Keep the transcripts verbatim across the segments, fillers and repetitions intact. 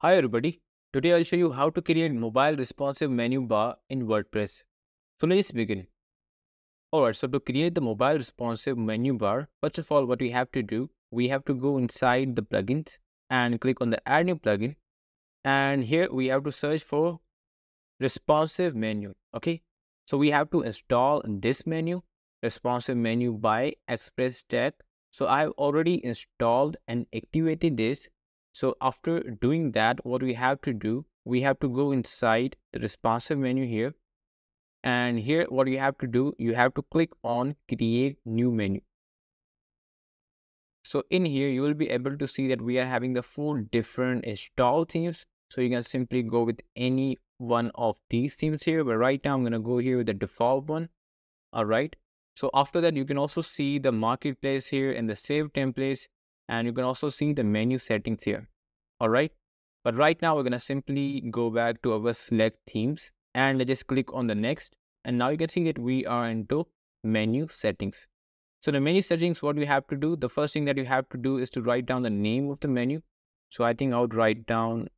Hi everybody, today I'll show you how to create mobile responsive menu bar in WordPress. So let's begin. Alright, so to create the mobile responsive menu bar, first of all what we have to do, we have to go inside the plugins and click on the add new plugin, and here we have to search for responsive menu. Okay, so we have to install this menu, responsive menu by Express Tech. So I've already installed and activated this. So after doing that, what we have to do, we have to go inside the responsive menu here. And here what you have to do, you have to click on create new menu. So in here, you will be able to see that we are having the four different install themes. So you can simply go with any one of these themes here. But right now I'm going to go here with the default one. All right. So after that, you can also see the marketplace here and the save templates. And you can also see the menu settings here. Alright. But right now we're going to simply go back to our select themes. And let's just click on the next. And now you can see that we are into menu settings. So the menu settings, what we have to do. The first thing that you have to do is to write down the name of the menu. So I think I would write down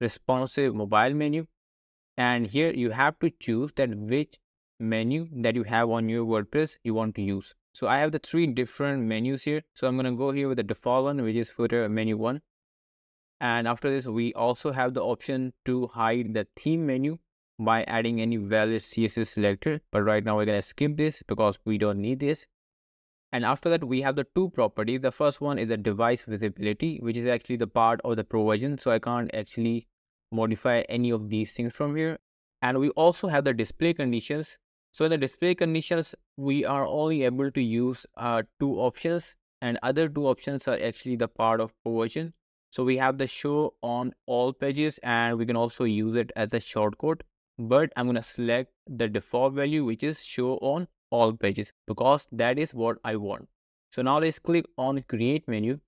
responsive mobile menu. And here you have to choose that which menu that you have on your WordPress you want to use. So I have the three different menus here. So I'm going to go here with the default one, which is footer menu one. And after this, we also have the option to hide the theme menu by adding any valid C S S selector. But right now we're going to skip this because we don't need this. And after that, we have the two properties. The first one is the device visibility, which is actually the part of the Pro version. So I can't actually modify any of these things from here. And we also have the display conditions. So in the display conditions, we are only able to use uh, two options, and other two options are actually the part of Pro version. So we have the show on all pages, and we can also use it as a shortcut. But I'm going to select the default value, which is show on all pages, because that is what I want. So now let's click on create menu.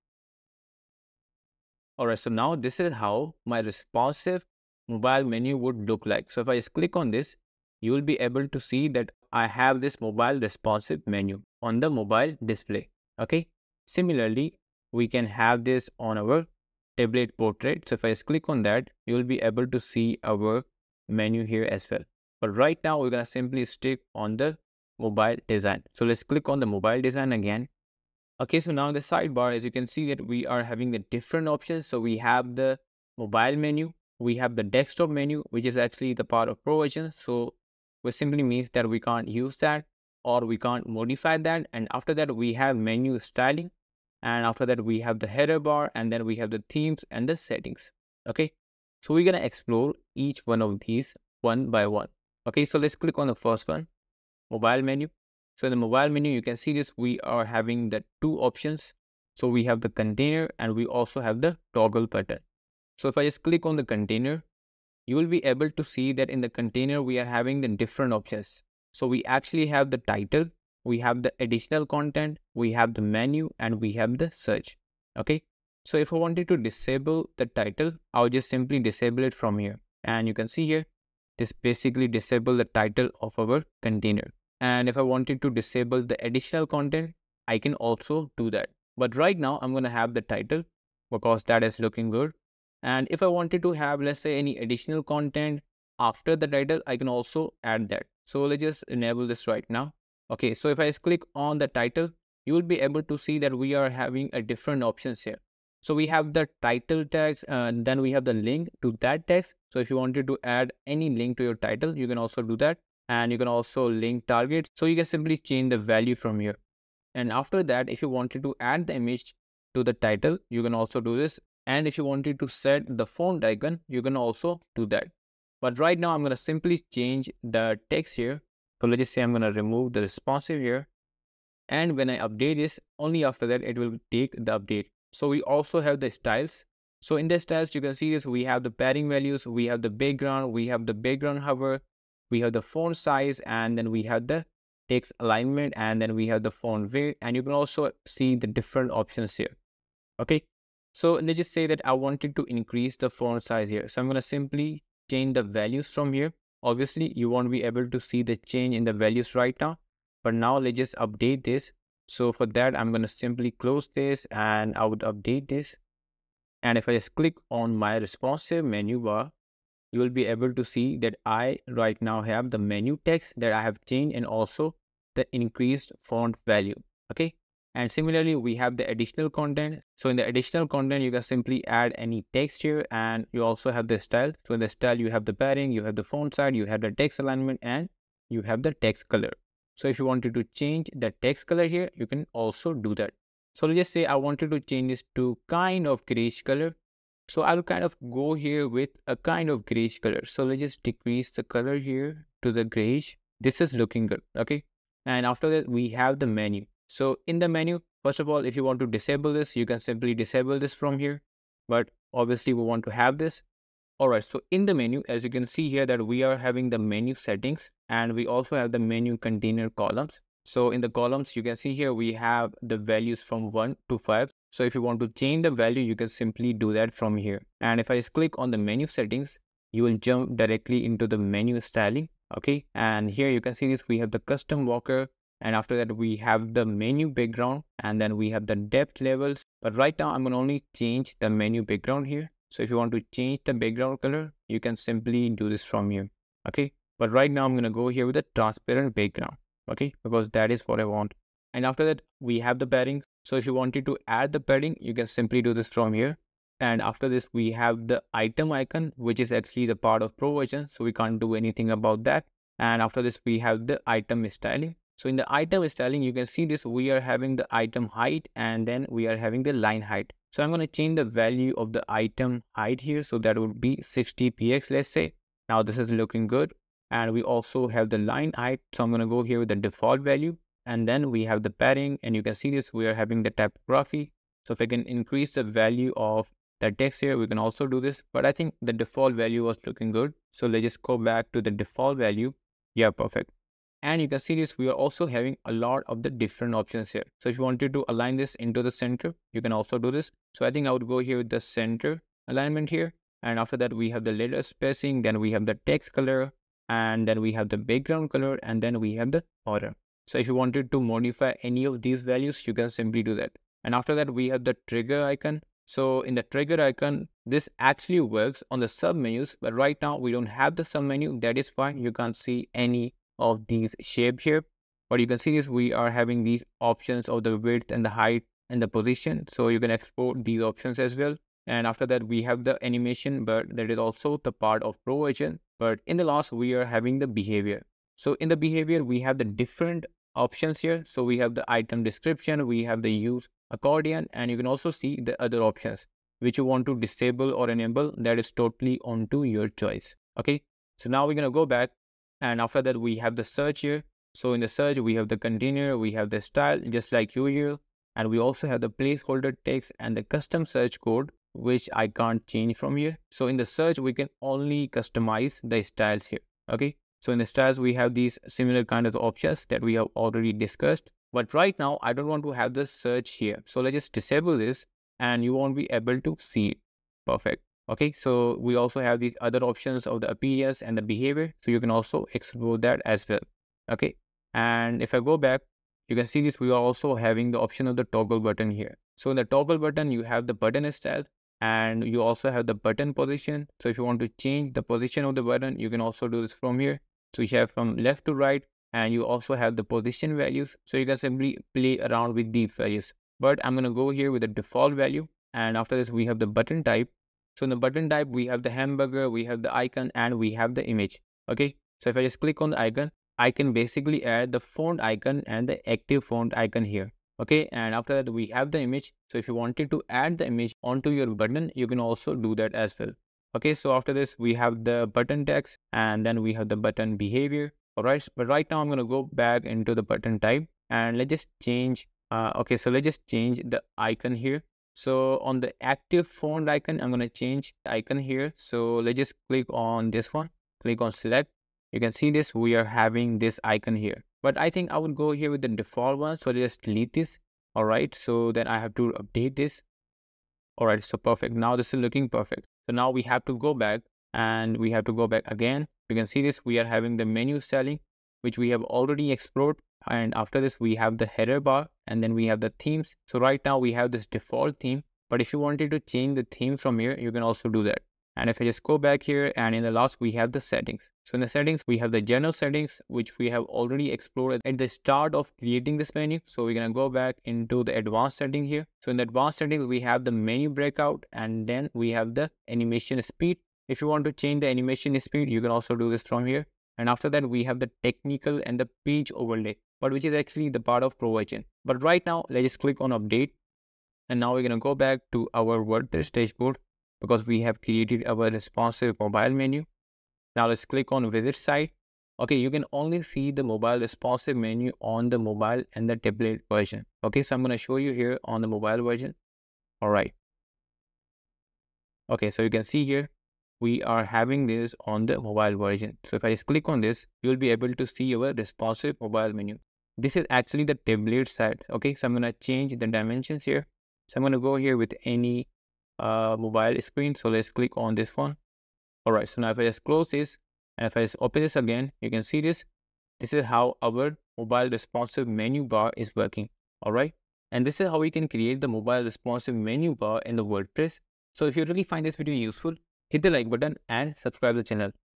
Alright, so now this is how my responsive mobile menu would look like. So if I just click on this, you will be able to see that I have this mobile responsive menu on the mobile display. Okay. Similarly, we can have this on our tablet portrait. So if I just click on that, you will be able to see our menu here as well. But right now we're going to simply stick on the mobile design. So let's click on the mobile design again. Okay. So now in the sidebar, as you can see that we are having the different options. So we have the mobile menu. We have the desktop menu, which is actually the part of Pro version. So which simply means that we can't use that or we can't modify that. And after that, we have menu styling. And after that, we have the header bar, and then we have the themes and the settings. Okay. So we're going to explore each one of these one by one. Okay. So let's click on the first one, mobile menu. So in the mobile menu, you can see this, we are having the two options. So we have the container and we also have the toggle button. So if I just click on the container, you will be able to see that in the container, we are having the different options. So we actually have the title, we have the additional content, we have the menu, and we have the search. Okay. So if I wanted to disable the title, I'll just simply disable it from here. And you can see here, this basically disable the title of our container. And if I wanted to disable the additional content, I can also do that. But right now I'm going to have the title because that is looking good. And if I wanted to have, let's say, any additional content after the title, I can also add that. So let's just enable this right now. Okay. So if I just click on the title, you will be able to see that we are having a different options here. So we have the title text, and then we have the link to that text. So if you wanted to add any link to your title, you can also do that. And you can also link targets. So you can simply change the value from here. And after that, if you wanted to add the image to the title, you can also do this. And if you wanted to set the font icon, you can also do that. But right now, I'm going to simply change the text here. So let's just say I'm going to remove the responsive here. And when I update this, only after that, it will take the update. So we also have the styles. So in the styles, you can see this. We have the padding values. We have the background. We have the background hover. We have the font size. And then we have the text alignment. And then we have the font weight. And you can also see the different options here. Okay. So let's just say that I wanted to increase the font size here. So I'm going to simply change the values from here. Obviously, you won't be able to see the change in the values right now. But now let's just update this. So for that, I'm going to simply close this and I would update this. And if I just click on my responsive menu bar, you will be able to see that I right now have the menu text that I have changed and also the increased font value. Okay. And similarly, we have the additional content. So in the additional content, you can simply add any text here, and you also have the style. So in the style, you have the padding, you have the font size, you have the text alignment, and you have the text color. So if you wanted to change the text color here, you can also do that. So let's just say I wanted to change this to kind of grayish color. So I'll kind of go here with a kind of grayish color. So let's just decrease the color here to the grayish. This is looking good. Okay. And after that, we have the menu. So in the menu, first of all, if you want to disable this, you can simply disable this from here. But obviously we want to have this. All right. So in the menu, as you can see here, that we are having the menu settings, and we also have the menu container columns. So in the columns, you can see here, we have the values from one to five. So if you want to change the value, you can simply do that from here. And if I just click on the menu settings, you will jump directly into the menu styling. Okay. And here you can see this, we have the custom walker. And after that, we have the menu background, and then we have the depth levels. But right now, I'm going to only change the menu background here. So if you want to change the background color, you can simply do this from here. Okay. But right now, I'm going to go here with a transparent background. Okay. Because that is what I want. And after that, we have the padding. So if you wanted to add the padding, you can simply do this from here. And after this, we have the item icon, which is actually the part of Pro version. So we can't do anything about that. And after this, we have the item styling. So in the item styling, you can see this, we are having the item height, and then we are having the line height. So I'm going to change the value of the item height here. So that would be sixty pixels, let's say. Now this is looking good. And we also have the line height. So I'm going to go here with the default value. And then we have the padding, and you can see this, we are having the typography. So if I can increase the value of the text here, we can also do this. But I think the default value was looking good. So let's just go back to the default value. Yeah, perfect. And you can see this, we are also having a lot of the different options here. So if you wanted to align this into the center, you can also do this. So I think I would go here with the center alignment here. And after that, we have the letter spacing, then we have the text color, and then we have the background color, and then we have the order. So if you wanted to modify any of these values, you can simply do that. And after that, we have the trigger icon. So in the trigger icon, this actually works on the submenus, but right now we don't have the submenu. That is why you can't see any of these shape here, but you can see this, we are having these options of the width and the height and the position. So you can export these options as well. And after that, we have the animation, but that is also the part of Pro version. But in the last, we are having the behavior. So in the behavior, we have the different options here. So we have the item description, we have the use accordion, and you can also see the other options which you want to disable or enable. That is totally onto your choice. Okay. So now we're going to go back. And after that, we have the search here. So in the search, we have the container, we have the style, just like usual. And we also have the placeholder text and the custom search code, which I can't change from here. So in the search, we can only customize the styles here. Okay. So in the styles, we have these similar kind of options that we have already discussed. But right now, I don't want to have the search here. So let's just disable this, and you won't be able to see it. Perfect. Okay, so we also have these other options of the appearance and the behavior. So you can also explore that as well. Okay, and if I go back, you can see this, we are also having the option of the toggle button here. So in the toggle button, you have the button style, and you also have the button position. So if you want to change the position of the button, you can also do this from here. So you have from left to right, and you also have the position values. So you can simply play around with these values. But I'm going to go here with the default value. And after this, we have the button type. So in the button type, we have the hamburger, we have the icon, and we have the image. Okay. So if I just click on the icon, I can basically add the font icon and the active font icon here. Okay. And after that, we have the image. So if you wanted to add the image onto your button, you can also do that as well. Okay. So after this, we have the button text, and then we have the button behavior. All right. But right now I'm going to go back into the button type, and let's just change. Uh, okay. So let's just change the icon here. So on the active font icon, I'm going to change the icon here. So let's just click on this one, click on select. You can see this, we are having this icon here, but I think I would go here with the default one. So just delete this. All right. So then I have to update this. All right. So perfect. Now this is looking perfect. So now we have to go back, and we have to go back again. You can see this, we are having the menu styling, which we have already explored. And after this, we have the header bar, and then we have the themes. So right now we have this default theme, But if you wanted to change the theme from here, you can also do that. And if I just go back here, and in the last, we have the settings. So in the settings, we have the general settings, which we have already explored at the start of creating this menu. So we're going to go back into the advanced setting here. So in the advanced settings, we have the menu breakout, and then we have the animation speed. If you want to change the animation speed, you can also do this from here. And after that, we have the technical and the page overlay, but which is actually the part of Pro version. But right now, let's just click on update. And now we're going to go back to our WordPress dashboard, because we have created our responsive mobile menu. Now let's click on visit site. Okay, you can only see the mobile responsive menu on the mobile and the tablet version. Okay, so I'm going to show you here on the mobile version. All right. Okay, so you can see here, we are having this on the mobile version. So if I just click on this, you'll be able to see our responsive mobile menu. This is actually the tablet side. Okay, so I'm going to change the dimensions here. So I'm going to go here with any Uh, mobile screen. So let's click on this one. All right, so now if I just close this, and if I just open this again, you can see this. This is how our mobile responsive menu bar is working. All right, and this is how we can create the mobile responsive menu bar in the WordPress. So if you really find this video useful, hit the like button and subscribe to the channel.